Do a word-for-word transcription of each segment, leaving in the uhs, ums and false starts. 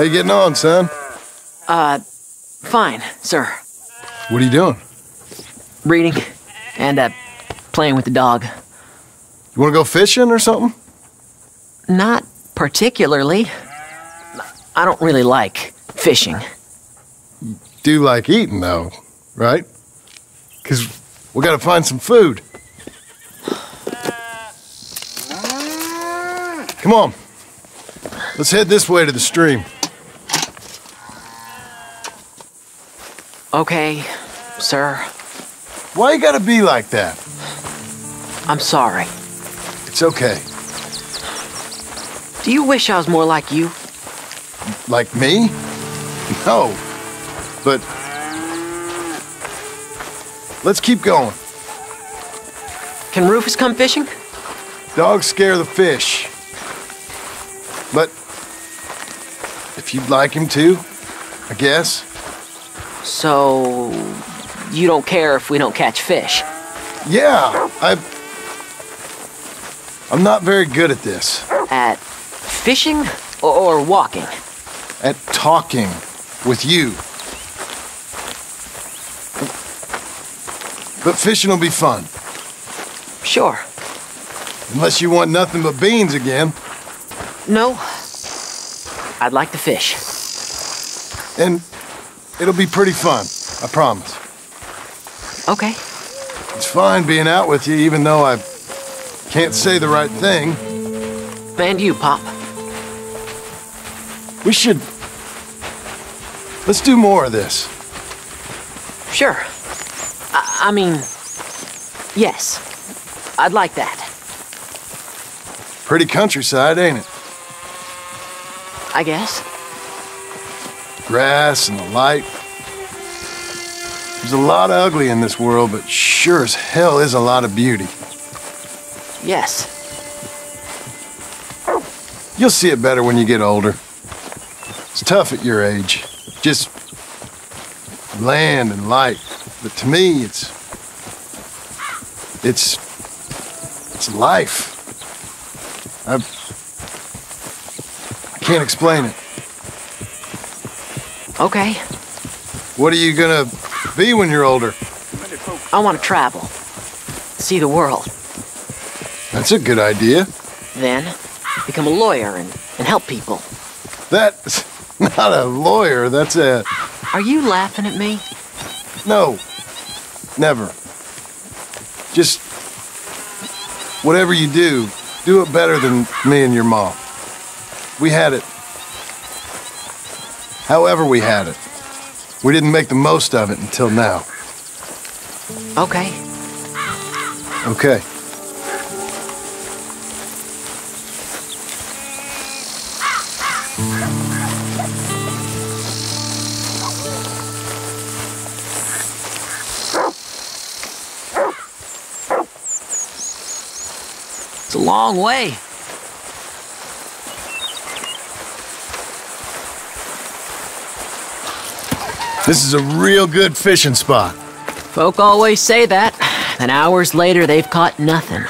How you getting on, son? Uh, fine, sir. What are you doing? Reading and, uh, playing with the dog. You want to go fishing or something? Not particularly. I don't really like fishing. You do like eating, though, right? Because we got to find some food. Come on. Let's head this way to the stream. Okay, sir. Why you gotta be like that? I'm sorry. It's okay. Do you wish I was more like you? Like me? No. But... let's keep going. Can Rufus come fishing? Dogs scare the fish. But... if you'd like him to, I guess. So... you don't care if we don't catch fish? Yeah, I... I'm not very good at this. At fishing or, or walking? At talking with you. But fishing will be fun. Sure. Unless you want nothing but beans again. No. I'd like to fish. And it'll be pretty fun, I promise. Okay. It's fine being out with you, even though I can't say the right thing. And you, Pop. We should... let's do more of this. Sure. I, I mean, yes. I'd like that. Pretty countryside, ain't it? I guess. Grass and the light. There's a lot of ugly in this world, but sure as hell is a lot of beauty. Yes. You'll see it better when you get older. It's tough at your age. Just land and light. But to me, it's... it's... it's life. I've... I can't explain it. Okay. What are you gonna... be when you're older? I want to travel. See the world. That's a good idea. Then, become a lawyer and, and help people. That's not a lawyer, that's a... Are you laughing at me? No. Never. Just... whatever you do, do it better than me and your mom. We had it. However we had it. We didn't make the most of it until now. Okay. Okay. It's a long way. This is a real good fishing spot. Folk always say that, and hours later they've caught nothing.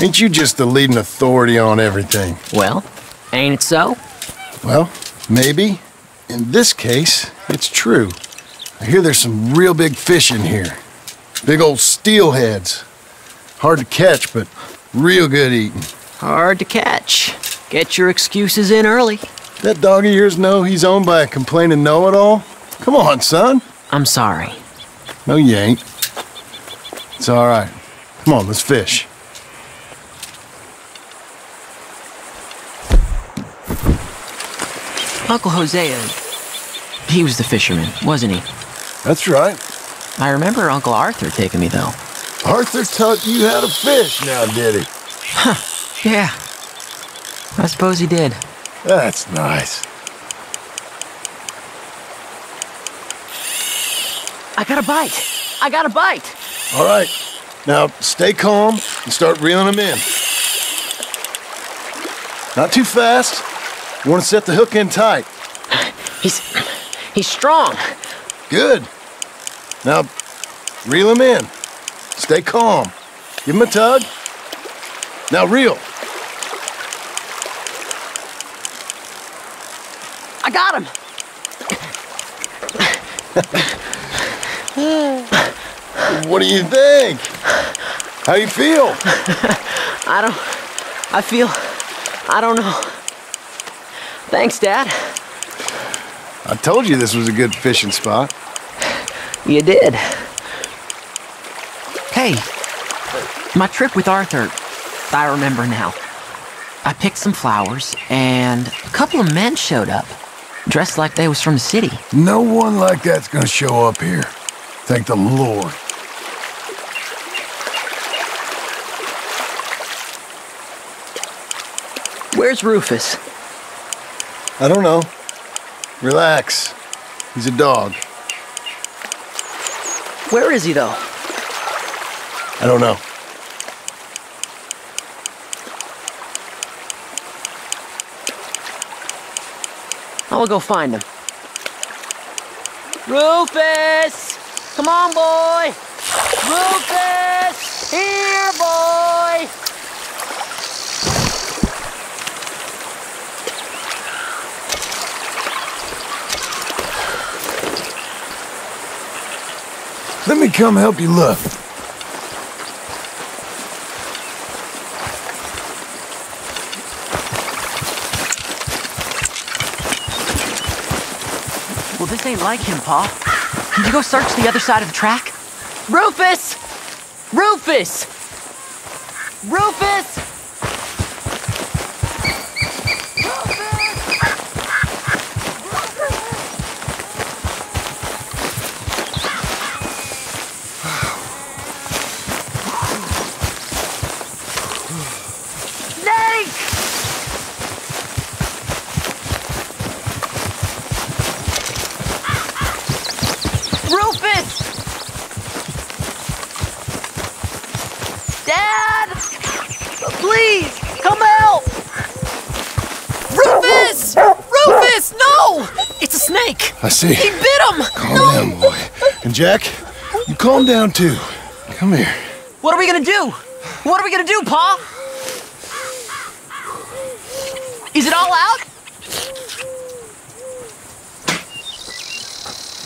Ain't you just the leading authority on everything? Well, ain't it so? Well, maybe. In this case, it's true. I hear there's some real big fish in here. Big old steelheads. Hard to catch, but real good eating. Hard to catch. Get your excuses in early. That dog of yours know he's owned by a complaining know-it-all? Come on, son. I'm sorry. No, you ain't. It's all right. Come on, let's fish. Uncle Hosea, he was the fisherman, wasn't he? That's right. I remember Uncle Arthur taking me, though. Arthur taught you how to fish now, did he? Huh, yeah. I suppose he did. That's nice. I got a bite. I got a bite. All right. Now, stay calm and start reeling them in. Not too fast. You want to set the hook in tight. He's... he's strong. Good. Now, reel him in. Stay calm. Give him a tug. Now, reel. I got him. What do you think? How you feel? I don't, I feel, I don't know. Thanks, Dad. I told you this was a good fishing spot. You did. Hey, my trip with Arthur, I remember now. I picked some flowers, and a couple of men showed up, dressed like they was from the city. No one like that's gonna show up here. Thank the Lord. Where's Rufus? I don't know. Relax. He's a dog. Where is he, though? I don't know. I'll go find him. Rufus! Come on, boy! Rufus! Here, boy! Let me come help you look. Well, this ain't like him, Pa. Can you go search the other side of the track? Rufus! Rufus! Rufus! I see. He bit him! Calm no. down, boy. And Jack, you calm down too. Come here. What are we gonna do? What are we gonna do, Pa? Is it all out?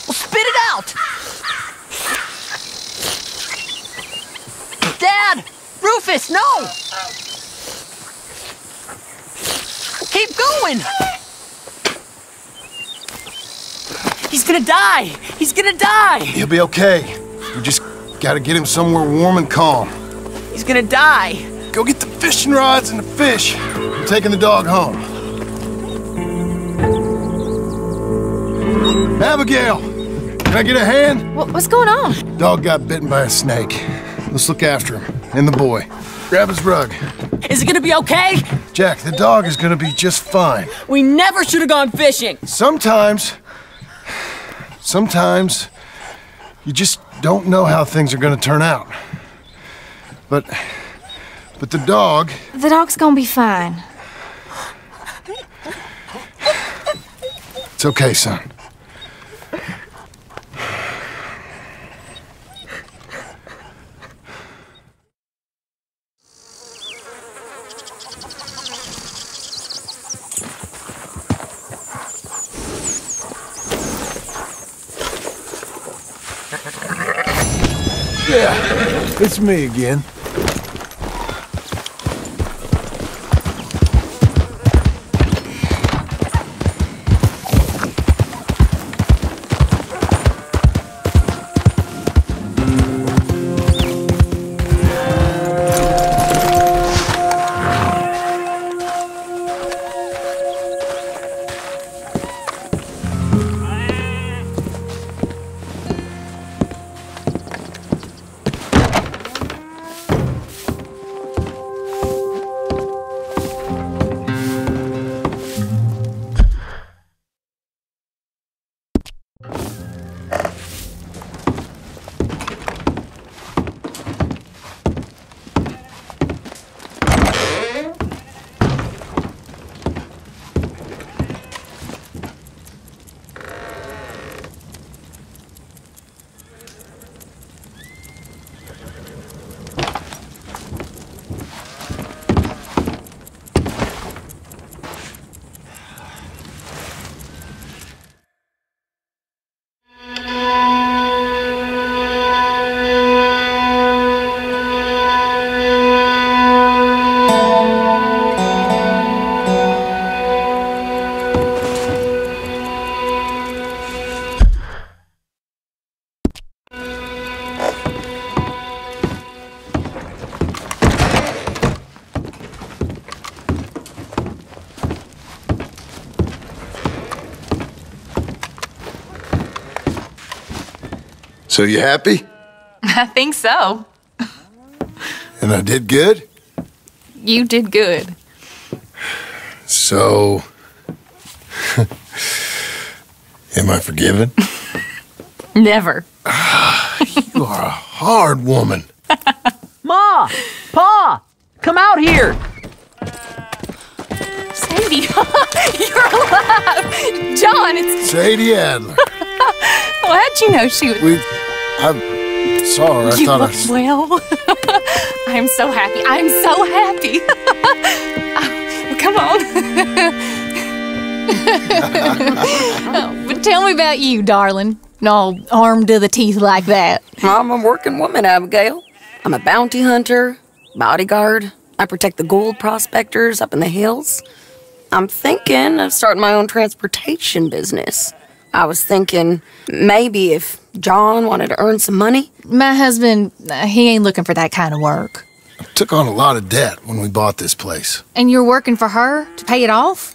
Well, spit it out! Dad! Rufus, no! Keep going! He's gonna die! He's gonna die! He'll be okay. We just gotta get him somewhere warm and calm. He's gonna die. Go get the fishing rods and the fish. I'm taking the dog home. Abigail! Can I get a hand? What, what's going on? Dog got bitten by a snake. Let's look after him. And the boy. Grab his rug. Is it gonna be okay? Jack, the dog is gonna be just fine. We never should have gone fishing! Sometimes... Sometimes, you just don't know how things are gonna turn out. But, but the dog... The dog's gonna be fine. It's okay, son. Yeah, it's me again. So you happy? I think so. And I did good? You did good. So, am I forgiven? Never. Ah, you are a hard woman. Ma! Pa! Come out here! Sadie, you're alive! John, it's... Sadie Adler. Well, how'd you know she was... We... I saw her. I you thought I... You well. I'm so happy. I'm so happy. Oh, come on. Oh, but tell me about you, darling. No, armed to the teeth like that. I'm a working woman, Abigail. I'm a bounty hunter, bodyguard. I protect the gold prospectors up in the hills. I'm thinking of starting my own transportation business. I was thinking maybe if John wanted to earn some money. My husband, he ain't looking for that kind of work. I took on a lot of debt when we bought this place. And you're working for her to pay it off?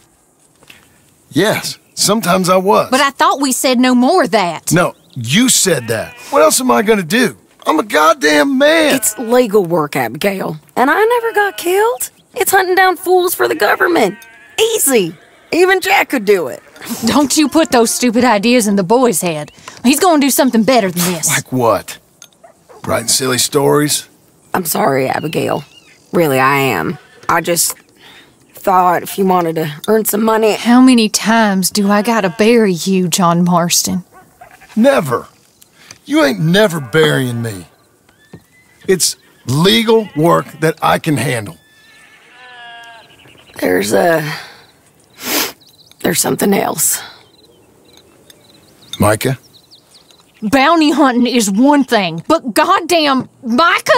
Yes, sometimes I was. But I thought we said no more of that. No, you said that. What else am I going to do? I'm a goddamn man. It's legal work, Abigail. And I never got killed. It's hunting down fools for the government. Easy. Even Jack could do it. Don't you put those stupid ideas in the boy's head. He's going to do something better than this. Like what? Writing silly stories? I'm sorry, Abigail. Really, I am. I just thought if you wanted to earn some money... How many times do I gotta bury you, John Marston? Never. You ain't never burying me. It's legal work that I can handle. There's a... There's something else. Micah? Bounty hunting is one thing, but goddamn Micah?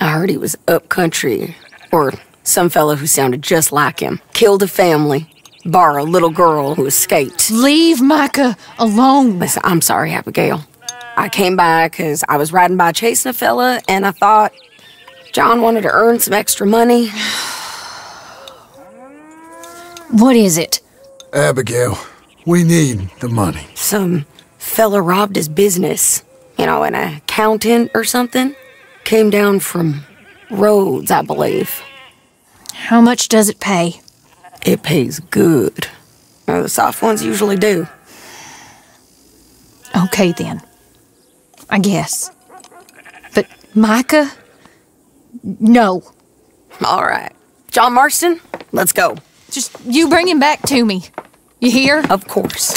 I heard he was up country, or some fellow who sounded just like him. Killed a family, borrowed a little girl who escaped. Leave Micah alone. Listen, I'm sorry, Abigail. I came by because I was riding by chasing a fella, and I thought John wanted to earn some extra money. What is it? Abigail, we need the money. Some fella robbed his business. You know, an accountant or something. Came down from Rhodes, I believe. How much does it pay? It pays good. Well, the soft ones usually do. Okay, then. I guess. But Micah? No. All right. John Marston, let's go. Just you bring him back to me. You hear? Of course.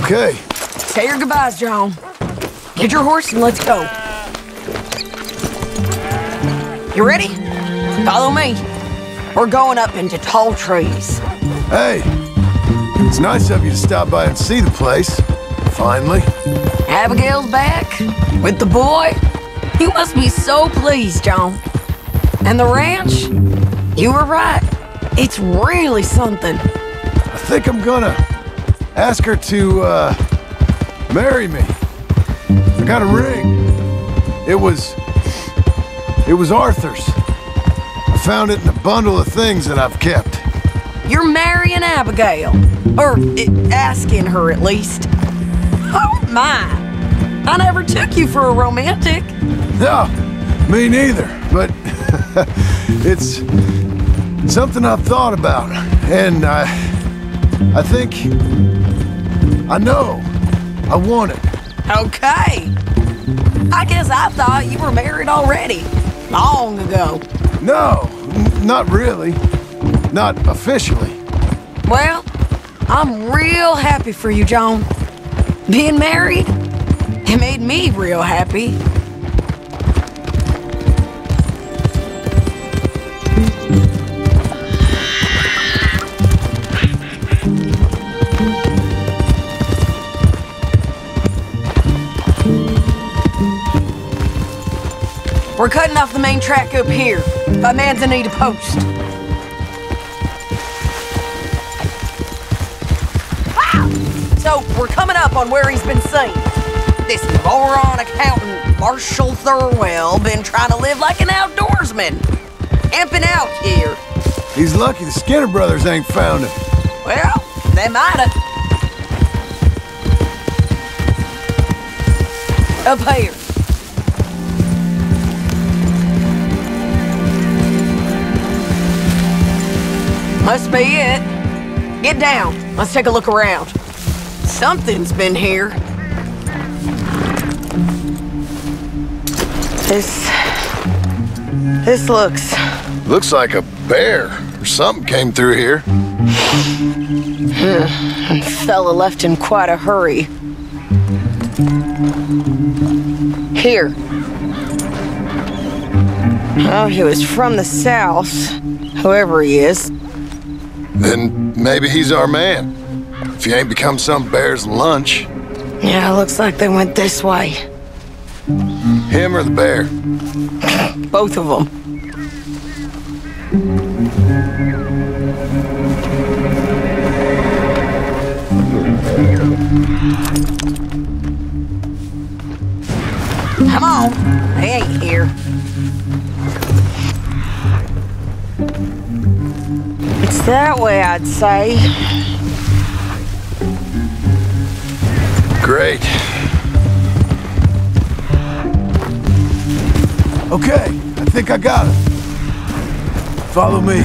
Okay. Say your goodbyes, John. Get your horse and let's go. You ready? Follow me. We're going up into tall trees. Hey, it's nice of you to stop by and see the place. Finally. Abigail's back with the boy. You must be so pleased, John. And the ranch? You were right. It's really something. I think I'm gonna ask her to, uh, marry me. I got a ring. It was... It was Arthur's. I found it in a bundle of things that I've kept. You're marrying Abigail. Or uh, asking her, at least. Oh, my. I never took you for a romantic. No, me neither, but it's something I've thought about, and I, I think, I know, I want it. Okay. I guess I thought you were married already, long ago. No, not really, not officially. Well, I'm real happy for you, John. Being married, it made me real happy. We're cutting off the main track up here, by Manzanita Post. Wow! So, we're coming up on where he's been seen. This moron accountant, Marshall Thurwell, been trying to live like an outdoorsman. Amping out here. He's lucky the Skinner brothers ain't found him. Well, they might have. Up here. Must be it. Get down. Let's take a look around. Something's been here. This... This looks... Looks like a bear or something came through here. And fella left in quite a hurry. Here. Oh, he was from the south, whoever he is. Then maybe he's our man. If he ain't become some bear's lunch. Yeah, looks like they went this way. Him or the bear? Both of them. Come on, they ain't here. It's that way, I'd say. Great. Okay, I think I got it. Follow me.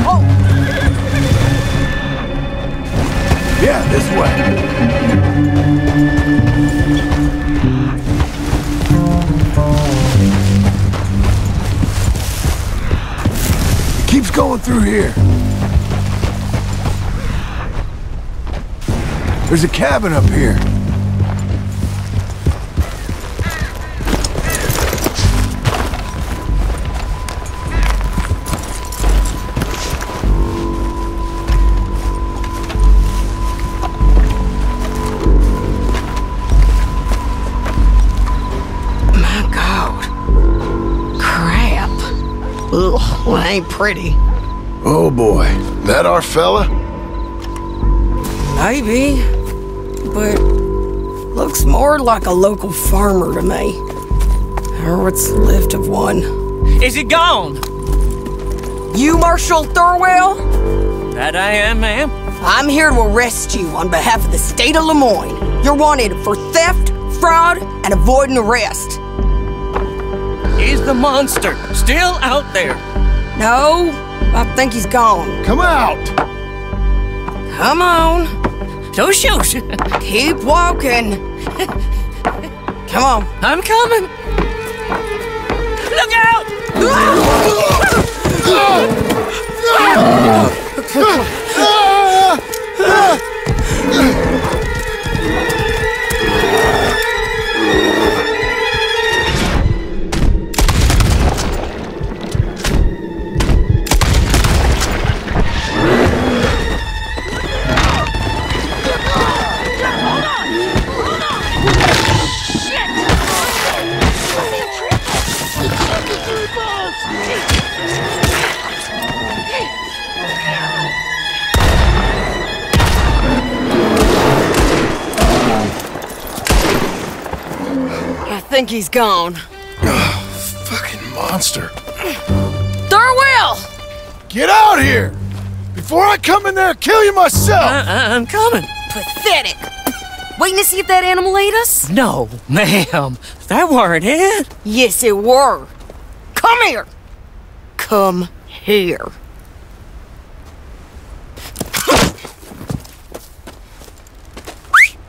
Oh! Yeah, this way. It keeps going through here. There's a cabin up here. My God. Crap. Ugh, well, ain't pretty. Oh boy, that our fella? Maybe. But looks more like a local farmer to me. Or what's left of one. Is it gone? You Marshall Thurwell? That I am, ma'am. I'm here to arrest you on behalf of the state of Lemoyne. You're wanted for theft, fraud, and avoiding arrest. Is the monster still out there? No, I think he's gone. Come out! Come on. No shoes. Keep walking. Come on. I'm coming. Look out! I think he's gone. Oh, fucking monster. Thurwell! Get out here! Before I come in there, kill you myself! I, I, I'm coming. Pathetic. Waiting to see if that animal ate us? No, ma'am. That weren't it. Yes, it were. Come here. Come here.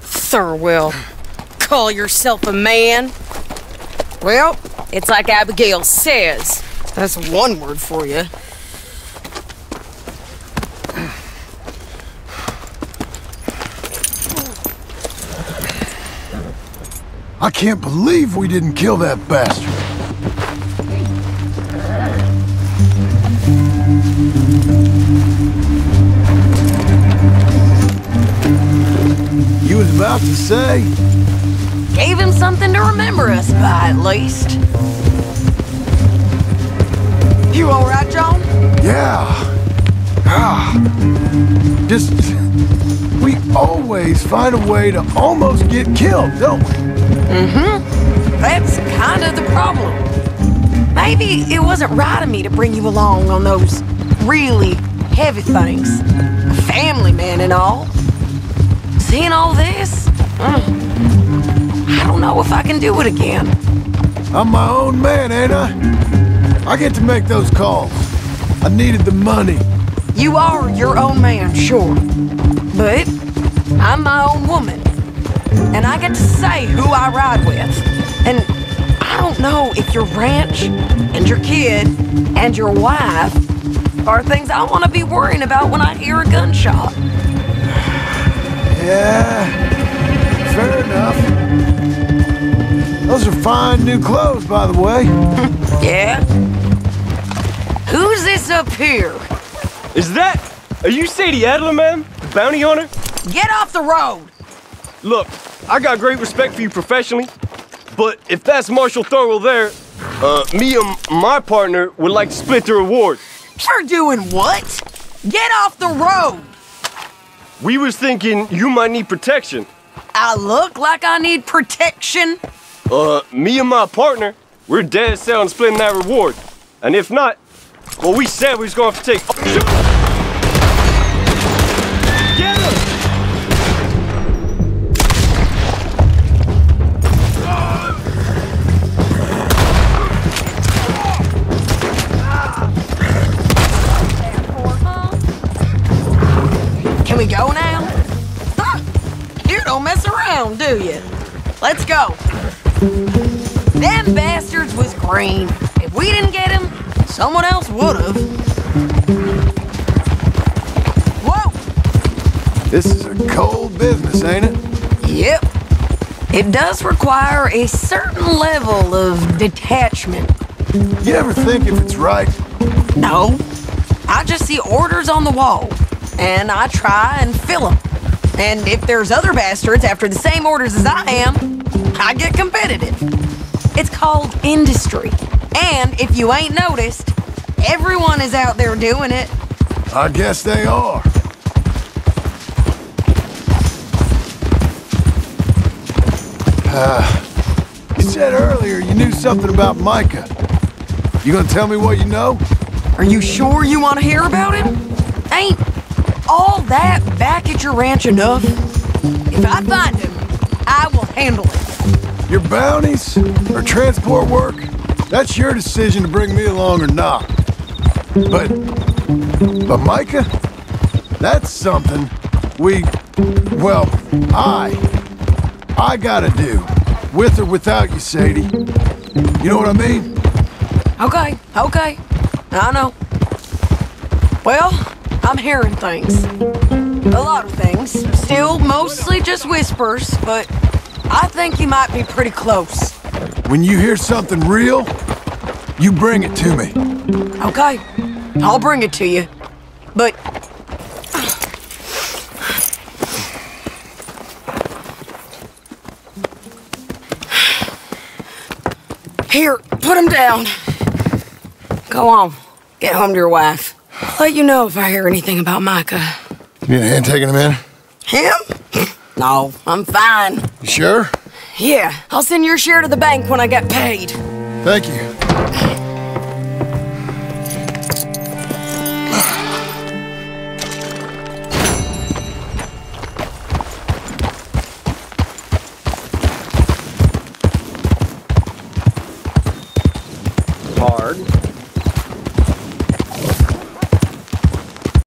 Thurwell, call yourself a man? Well, it's like Abigail says. That's one word for you. I can't believe we didn't kill that bastard. You was about to say? Gave him something to remember us by, at least. You all right, John? Yeah. Ah. Just... We always find a way to almost get killed, don't we? Mm-hmm. That's kind of the problem. Maybe it wasn't right of me to bring you along on those really heavy things. A family man and all. Seeing all this, mm, I don't know if I can do it again. I'm my own man, ain't I? I get to make those calls. I needed the money. You are your own man, sure. But I'm my own woman. And I get to say who I ride with. And I don't know if your ranch and your kid and your wife are things I want to be worrying about when I hear a gunshot. Yeah, fair enough. Those are fine new clothes, by the way. Yeah? Who's this up here? Is that... Are you Sadie Adler, ma'am? The bounty hunter? Get off the road! Look, I got great respect for you professionally, but if that's Marshall Thurwell there, uh, me and my partner would like to split the reward. You're doing what? Get off the road! We was thinking you might need protection. I look like I need protection? Uh, me and my partner, we're dead set on splitting that reward. And if not, well, we said we was gonna have to take... Oh, shoot! Get him! Can we go now? Huh. You don't mess around, do you? Let's go. Them bastards was green. If we didn't get him, someone else would've. Whoa! This is a cold business, ain't it? Yep. It does require a certain level of detachment. You never think if it's right? No. I just see orders on the wall, and I try and fill them. And if there's other bastards after the same orders as I am, I get competitive. It's called industry. And if you ain't noticed, everyone is out there doing it. I guess they are. Uh, you said earlier you knew something about Micah. You gonna tell me what you know? Are you sure you want to hear about him? Ain't all that back at your ranch enough? If I find him, I will handle it. Your bounties or transport work? That's your decision to bring me along or not. But, but Micah, that's something we, well, I, I gotta do, with or without you, Sadie. You know what I mean? Okay, okay, I know. Well, I'm hearing things, a lot of things. Still, mostly just whispers, but I think you might be pretty close. When you hear something real, you bring it to me. Okay, I'll bring it to you. But... Here, put him down. Go on, get home to your wife. I'll let you know if I hear anything about Micah. You need a hand taking him in? Him? No, I'm fine. You sure? Yeah, I'll send your share to the bank when I get paid. Thank you.